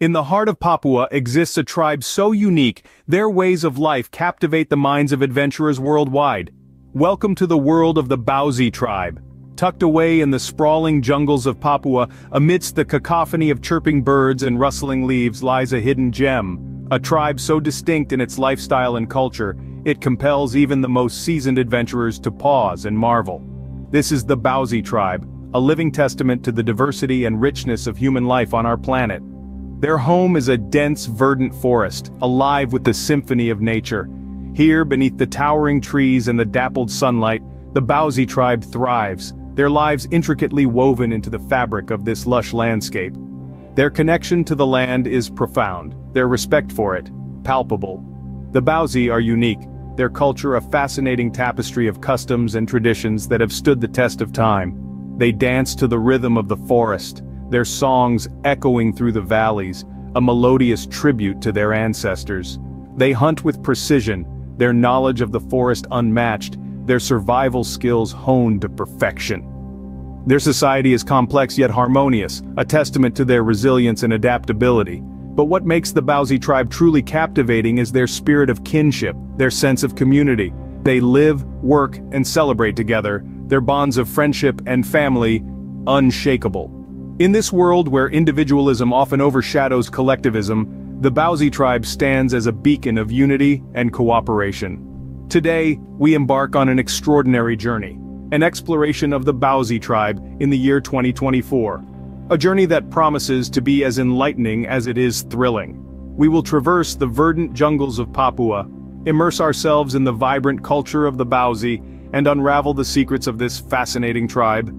In the heart of Papua exists a tribe so unique, their ways of life captivate the minds of adventurers worldwide. Welcome to the world of the Bauzi tribe. Tucked away in the sprawling jungles of Papua, amidst the cacophony of chirping birds and rustling leaves lies a hidden gem, a tribe so distinct in its lifestyle and culture, it compels even the most seasoned adventurers to pause and marvel. This is the Bauzi tribe, a living testament to the diversity and richness of human life on our planet. Their home is a dense, verdant forest, alive with the symphony of nature. Here, beneath the towering trees and the dappled sunlight, the Bauzi tribe thrives, their lives intricately woven into the fabric of this lush landscape. Their connection to the land is profound, their respect for it, palpable. The Bauzi are unique, their culture a fascinating tapestry of customs and traditions that have stood the test of time. They dance to the rhythm of the forest, their songs echoing through the valleys, a melodious tribute to their ancestors. They hunt with precision, their knowledge of the forest unmatched, their survival skills honed to perfection. Their society is complex yet harmonious, a testament to their resilience and adaptability. But what makes the Bauzi tribe truly captivating is their spirit of kinship, their sense of community. They live, work, and celebrate together, their bonds of friendship and family unshakable. In this world where individualism often overshadows collectivism, the Bauzi tribe stands as a beacon of unity and cooperation. Today, we embark on an extraordinary journey, an exploration of the Bauzi tribe in the year 2024. A journey that promises to be as enlightening as it is thrilling. We will traverse the verdant jungles of Papua, immerse ourselves in the vibrant culture of the Bauzi, and unravel the secrets of this fascinating tribe.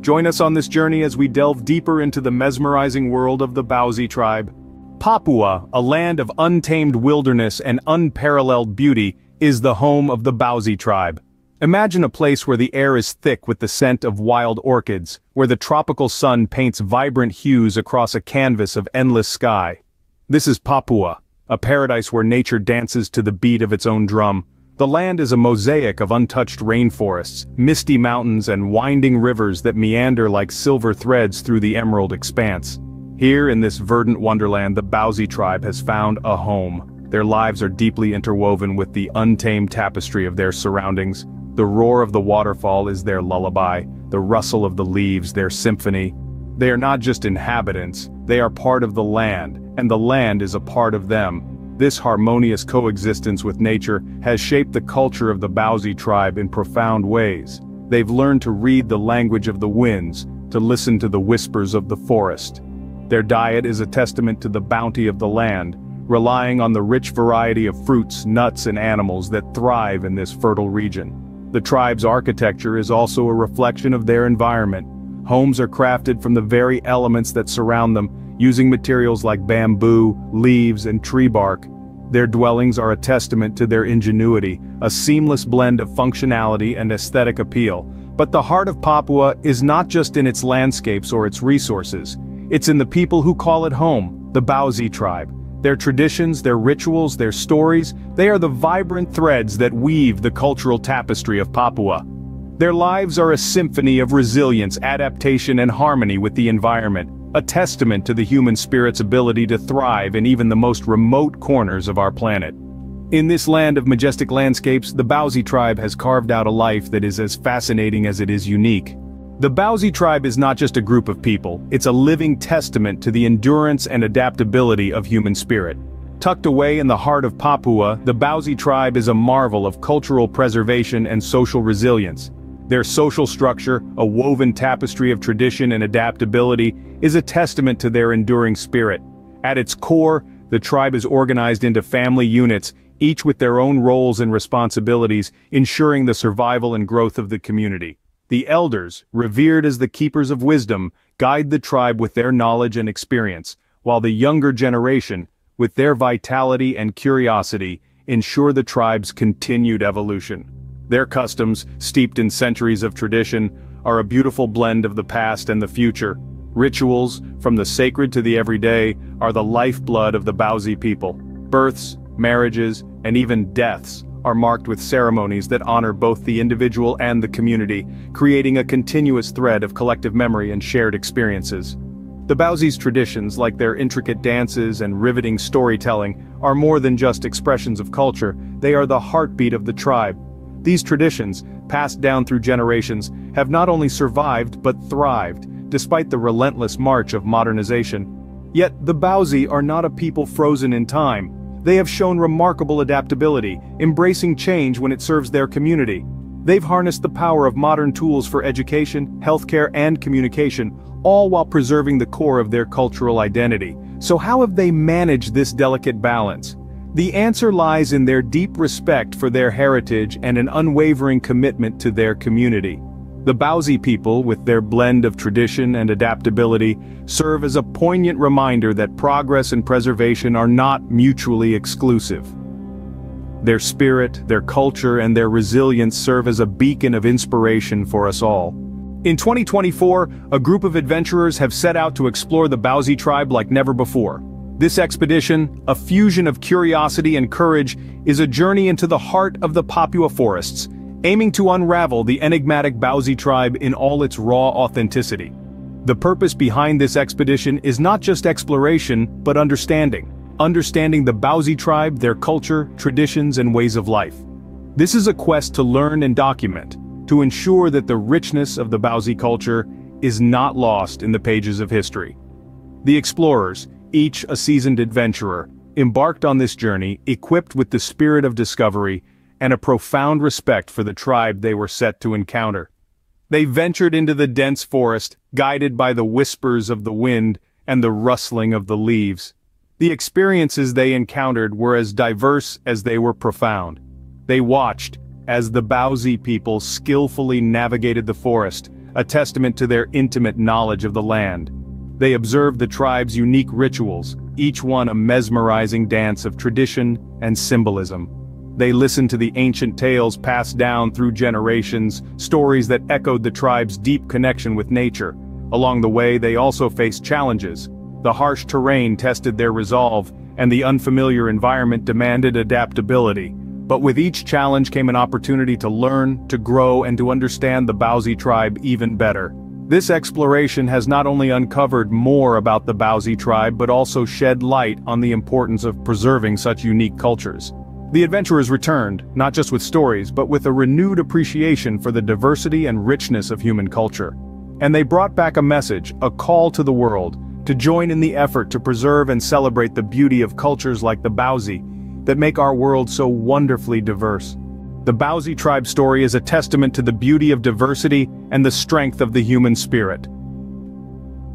Join us on this journey as we delve deeper into the mesmerizing world of the Bauzi tribe. Papua, a land of untamed wilderness and unparalleled beauty, is the home of the Bauzi tribe. Imagine a place where the air is thick with the scent of wild orchids, where the tropical sun paints vibrant hues across a canvas of endless sky. This is Papua, a paradise where nature dances to the beat of its own drum. The land is a mosaic of untouched rainforests, misty mountains and winding rivers that meander like silver threads through the emerald expanse. Here in this verdant wonderland, the Bauzi tribe has found a home. Their lives are deeply interwoven with the untamed tapestry of their surroundings. The roar of the waterfall is their lullaby, the rustle of the leaves their symphony. They are not just inhabitants, they are part of the land, and the land is a part of them. This harmonious coexistence with nature has shaped the culture of the Bauzi tribe in profound ways. They've learned to read the language of the winds, to listen to the whispers of the forest. Their diet is a testament to the bounty of the land, relying on the rich variety of fruits, nuts, and animals that thrive in this fertile region. The tribe's architecture is also a reflection of their environment. Homes are crafted from the very elements that surround them, using materials like bamboo, leaves, and tree bark. Their dwellings are a testament to their ingenuity, a seamless blend of functionality and aesthetic appeal. But the heart of Papua is not just in its landscapes or its resources. It's in the people who call it home, the Bauzi tribe. Their traditions, their rituals, their stories, they are the vibrant threads that weave the cultural tapestry of Papua. Their lives are a symphony of resilience, adaptation, and harmony with the environment, a testament to the human spirit's ability to thrive in even the most remote corners of our planet. In this land of majestic landscapes, the Bauzi tribe has carved out a life that is as fascinating as it is unique. The Bauzi tribe is not just a group of people, it's a living testament to the endurance and adaptability of human spirit. Tucked away in the heart of Papua, the Bauzi tribe is a marvel of cultural preservation and social resilience. Their social structure, a woven tapestry of tradition and adaptability, is a testament to their enduring spirit. At its core, the tribe is organized into family units, each with their own roles and responsibilities, ensuring the survival and growth of the community. The elders, revered as the keepers of wisdom, guide the tribe with their knowledge and experience, while the younger generation, with their vitality and curiosity, ensure the tribe's continued evolution. Their customs, steeped in centuries of tradition, are a beautiful blend of the past and the future. Rituals, from the sacred to the everyday, are the lifeblood of the Bauzi people. Births, marriages, and even deaths are marked with ceremonies that honor both the individual and the community, creating a continuous thread of collective memory and shared experiences. The Bauzi's traditions, like their intricate dances and riveting storytelling, are more than just expressions of culture, they are the heartbeat of the tribe. These traditions, passed down through generations, have not only survived but thrived, despite the relentless march of modernization. Yet, the Bauzi are not a people frozen in time. They have shown remarkable adaptability, embracing change when it serves their community. They've harnessed the power of modern tools for education, healthcare, and communication, all while preserving the core of their cultural identity. So how have they managed this delicate balance? The answer lies in their deep respect for their heritage and an unwavering commitment to their community. The Bauzi people, with their blend of tradition and adaptability, serve as a poignant reminder that progress and preservation are not mutually exclusive. Their spirit, their culture, and their resilience serve as a beacon of inspiration for us all. In 2024, a group of adventurers have set out to explore the Bauzi tribe like never before. This expedition, a fusion of curiosity and courage, is a journey into the heart of the Papua forests, aiming to unravel the enigmatic Bauzi tribe in all its raw authenticity. The purpose behind this expedition is not just exploration, but understanding. Understanding the Bauzi tribe, their culture, traditions, and ways of life. This is a quest to learn and document, to ensure that the richness of the Bauzi culture is not lost in the pages of history. The explorers, each a seasoned adventurer, embarked on this journey equipped with the spirit of discovery and a profound respect for the tribe they were set to encounter. They ventured into the dense forest, guided by the whispers of the wind and the rustling of the leaves. The experiences they encountered were as diverse as they were profound. They watched as the Bauzi people skillfully navigated the forest, a testament to their intimate knowledge of the land. They observed the tribe's unique rituals, each one a mesmerizing dance of tradition and symbolism. They listened to the ancient tales passed down through generations, stories that echoed the tribe's deep connection with nature. Along the way, they also faced challenges. The harsh terrain tested their resolve, and the unfamiliar environment demanded adaptability. But with each challenge came an opportunity to learn, to grow, and to understand the Bauzi tribe even better. This exploration has not only uncovered more about the Bauzi tribe but also shed light on the importance of preserving such unique cultures. The adventurers returned, not just with stories, but with a renewed appreciation for the diversity and richness of human culture. And they brought back a message, a call to the world, to join in the effort to preserve and celebrate the beauty of cultures like the Bauzi, that make our world so wonderfully diverse. The Bauzi tribe story is a testament to the beauty of diversity and the strength of the human spirit.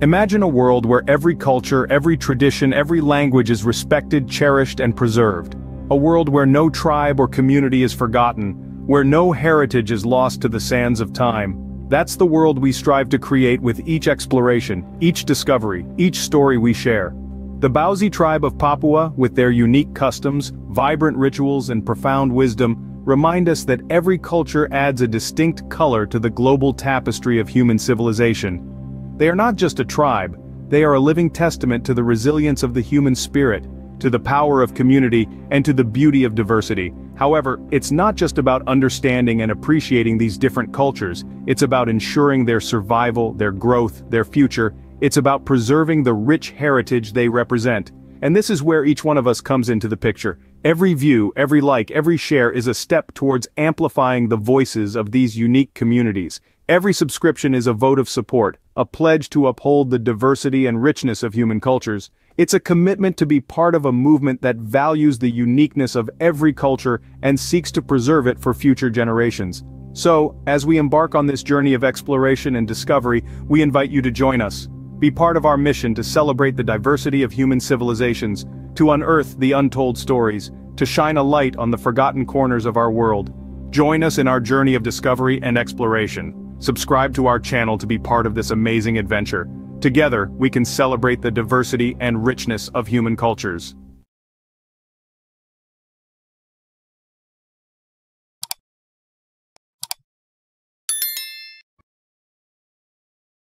Imagine a world where every culture, every tradition, every language is respected, cherished, and preserved. A world where no tribe or community is forgotten, where no heritage is lost to the sands of time. That's the world we strive to create with each exploration, each discovery, each story we share. The Bauzi tribe of Papua, with their unique customs, vibrant rituals, and profound wisdom, remind us that every culture adds a distinct color to the global tapestry of human civilization. They are not just a tribe, they are a living testament to the resilience of the human spirit, to the power of community, and to the beauty of diversity. However, it's not just about understanding and appreciating these different cultures, it's about ensuring their survival, their growth, their future. It's about preserving the rich heritage they represent. And this is where each one of us comes into the picture. Every view, every like, every share is a step towards amplifying the voices of these unique communities. Every subscription is a vote of support, a pledge to uphold the diversity and richness of human cultures. It's a commitment to be part of a movement that values the uniqueness of every culture and seeks to preserve it for future generations. So, as we embark on this journey of exploration and discovery, we invite you to join us. Be part of our mission to celebrate the diversity of human civilizations, to unearth the untold stories, to shine a light on the forgotten corners of our world. Join us in our journey of discovery and exploration. Subscribe to our channel to be part of this amazing adventure. Together, we can celebrate the diversity and richness of human cultures.